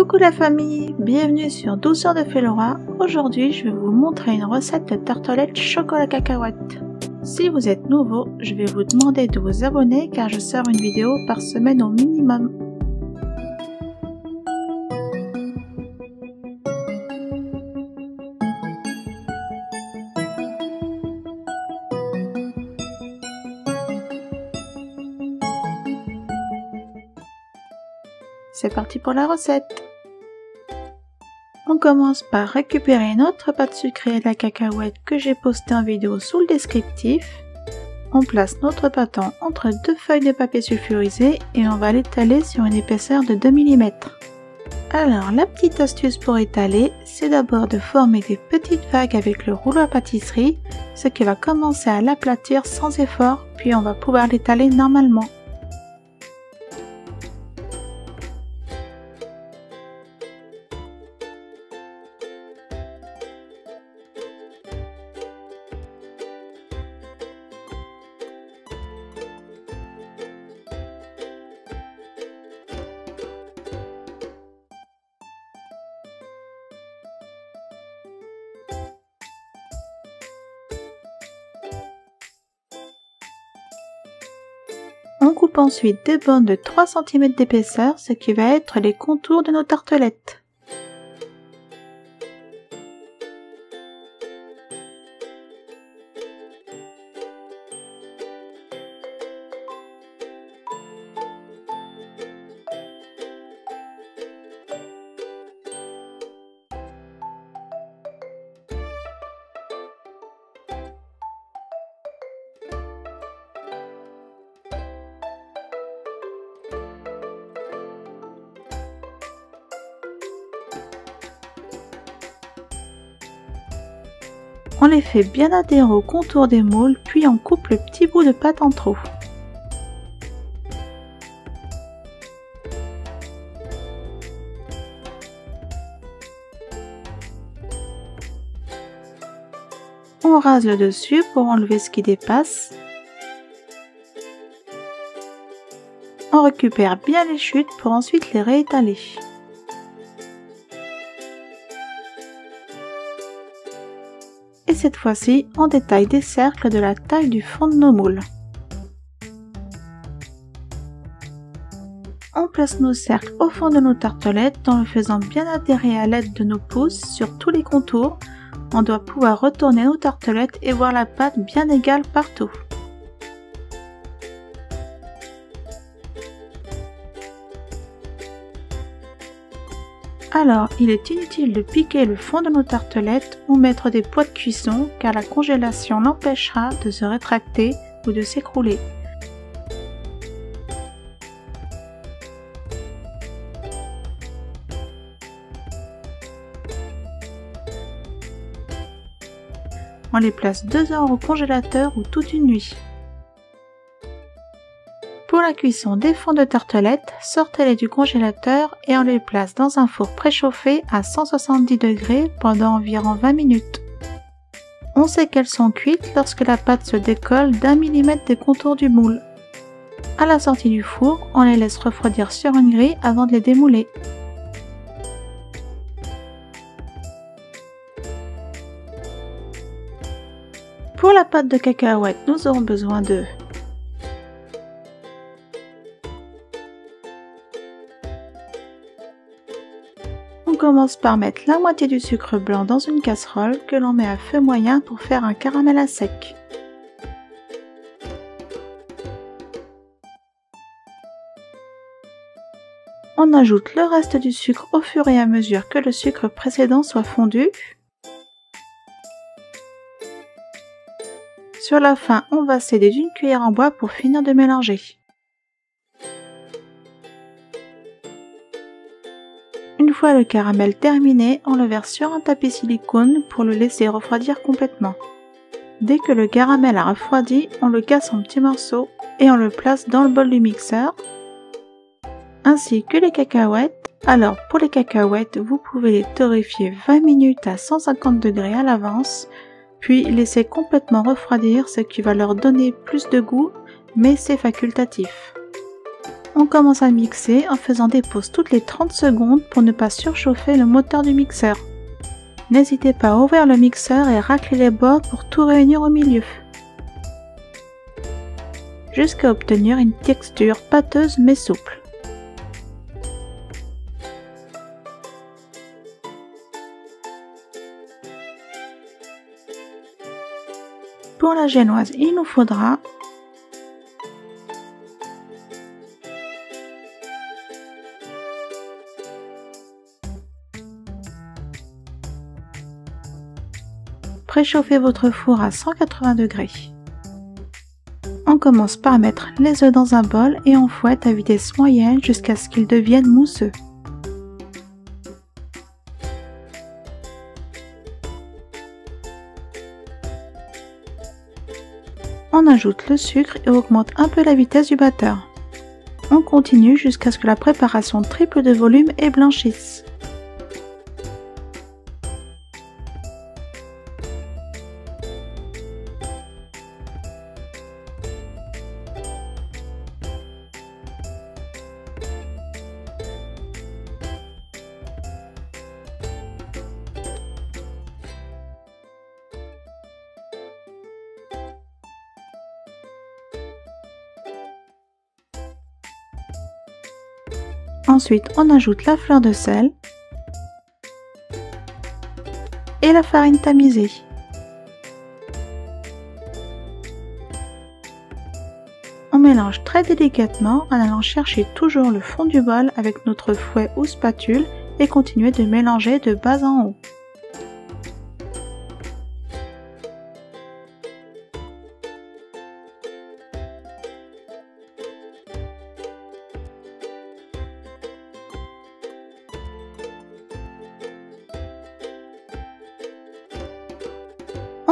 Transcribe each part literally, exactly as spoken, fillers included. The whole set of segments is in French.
Coucou la famille, bienvenue sur Douceurs de fée Laura. Aujourd'hui je vais vous montrer une recette de tartelettes chocolat cacahuète. Si vous êtes nouveau, je vais vous demander de vous abonner car je sors une vidéo par semaine au minimum. C'est parti pour la recette. On commence par récupérer notre pâte sucrée à la cacahuète que j'ai postée en vidéo sous le descriptif. On place notre pâton entre deux feuilles de papier sulfurisé et on va l'étaler sur une épaisseur de deux millimètres. Alors la petite astuce pour étaler, c'est d'abord de former des petites vagues avec le rouleau à pâtisserie, ce qui va commencer à l'aplatir sans effort, puis on va pouvoir l'étaler normalement. On coupe ensuite des bandes de trois centimètres d'épaisseur, ce qui va être les contours de nos tartelettes. On les fait bien adhérer au contour des moules, puis on coupe le petit bout de pâte en trop. On rase le dessus pour enlever ce qui dépasse. On récupère bien les chutes pour ensuite les réétaler. Et cette fois-ci, on détaille des cercles de la taille du fond de nos moules. On place nos cercles au fond de nos tartelettes en le faisant bien adhérer à l'aide de nos pouces sur tous les contours. On doit pouvoir retourner nos tartelettes et voir la pâte bien égale partout. Alors, il est inutile de piquer le fond de nos tartelettes ou mettre des poids de cuisson car la congélation l'empêchera de se rétracter ou de s'écrouler. On les place deux heures au congélateur ou toute une nuit. Pour la cuisson des fonds de tartelettes, sortez-les du congélateur et on les place dans un four préchauffé à cent soixante-dix degrés pendant environ vingt minutes. On sait qu'elles sont cuites lorsque la pâte se décolle d'un millimètre des contours du moule. À la sortie du four, on les laisse refroidir sur une grille avant de les démouler. Pour la pâte de cacahuète, nous aurons besoin de On commence par mettre la moitié du sucre blanc dans une casserole que l'on met à feu moyen pour faire un caramel à sec. On ajoute le reste du sucre au fur et à mesure que le sucre précédent soit fondu. Sur la fin, on va céder d'une cuillère en bois pour finir de mélanger. Une fois le caramel terminé, on le verse sur un tapis silicone pour le laisser refroidir complètement. Dès que le caramel a refroidi, on le casse en petits morceaux et on le place dans le bol du mixeur, ainsi que les cacahuètes. Alors pour les cacahuètes, vous pouvez les torréfier vingt minutes à cent cinquante degrés à l'avance, puis laisser complètement refroidir, ce qui va leur donner plus de goût, mais c'est facultatif. on commence à mixer en faisant des pauses toutes les trente secondes pour ne pas surchauffer le moteur du mixeur. N'hésitez pas à ouvrir le mixeur et racler les bords pour tout réunir au milieu, jusqu'à obtenir une texture pâteuse mais souple. Pour la génoise, il nous faudra préchauffer votre four à cent quatre-vingts degrés. On commence par mettre les œufs dans un bol et on fouette à vitesse moyenne jusqu'à ce qu'ils deviennent mousseux. On ajoute le sucre et augmente un peu la vitesse du batteur. On continue jusqu'à ce que la préparation triple de volume et blanchisse. Ensuite, on ajoute la fleur de sel et la farine tamisée. On mélange très délicatement en allant chercher toujours le fond du bol avec notre fouet ou spatule et continuer de mélanger de bas en haut.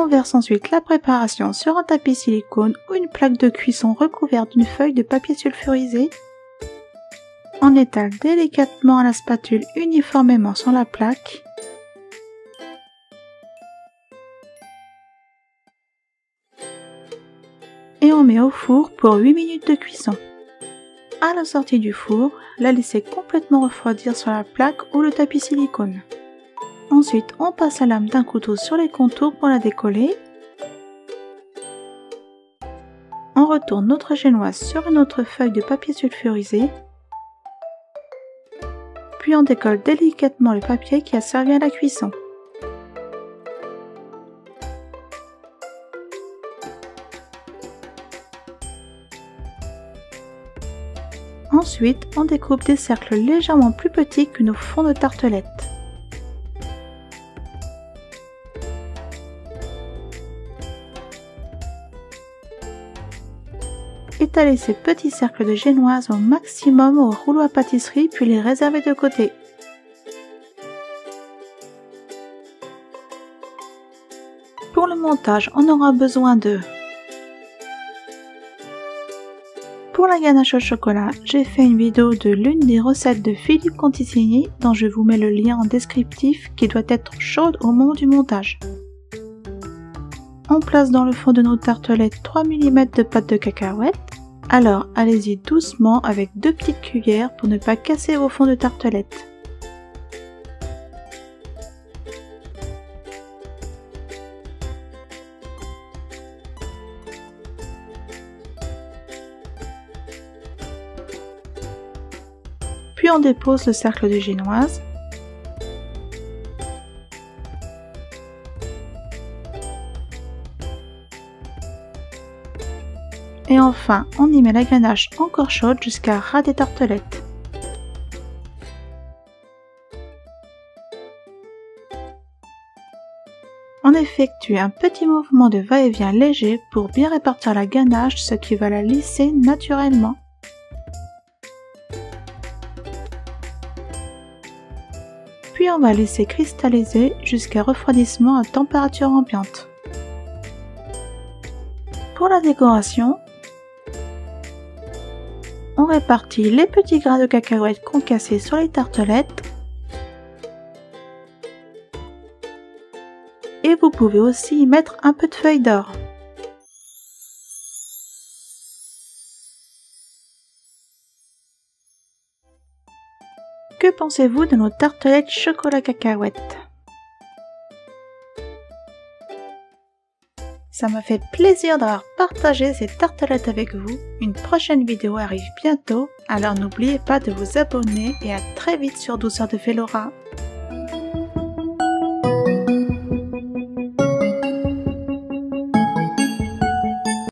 On verse ensuite la préparation sur un tapis silicone ou une plaque de cuisson recouverte d'une feuille de papier sulfurisé. On étale délicatement à la spatule uniformément sur la plaque. Et on met au four pour huit minutes de cuisson. À la sortie du four, la laissez complètement refroidir sur la plaque ou le tapis silicone. Ensuite, on passe la lame d'un couteau sur les contours pour la décoller. On retourne notre génoise sur une autre feuille de papier sulfurisé. Puis on décolle délicatement le papier qui a servi à la cuisson. Ensuite, on découpe des cercles légèrement plus petits que nos fonds de tartelettes. Étalez ces petits cercles de génoise au maximum au rouleau à pâtisserie puis les réservez de côté. Pour le montage, on aura besoin de... Pour la ganache au chocolat, j'ai fait une vidéo de l'une des recettes de Philippe Conticini dont je vous mets le lien en descriptif qui doit être chaude au moment du montage. On place dans le fond de nos tartelettes trois millimètres de pâte de cacahuète. Alors allez-y doucement avec deux petites cuillères pour ne pas casser vos fonds de tartelettes. Puis on dépose le cercle de génoise. Et enfin, on y met la ganache encore chaude jusqu'à ras des tartelettes. On effectue un petit mouvement de va-et-vient léger pour bien répartir la ganache, ce qui va la lisser naturellement. Puis on va laisser cristalliser jusqu'à refroidissement à température ambiante. Pour la décoration, on répartit les petits grains de cacahuètes concassés sur les tartelettes. Et vous pouvez aussi y mettre un peu de feuilles d'or. Que pensez-vous de nos tartelettes chocolat cacahuète? Ça m'a fait plaisir d'avoir partagé ces tartelettes avec vous. Une prochaine vidéo arrive bientôt, alors n'oubliez pas de vous abonner et à très vite sur Douceurs de fée Laura.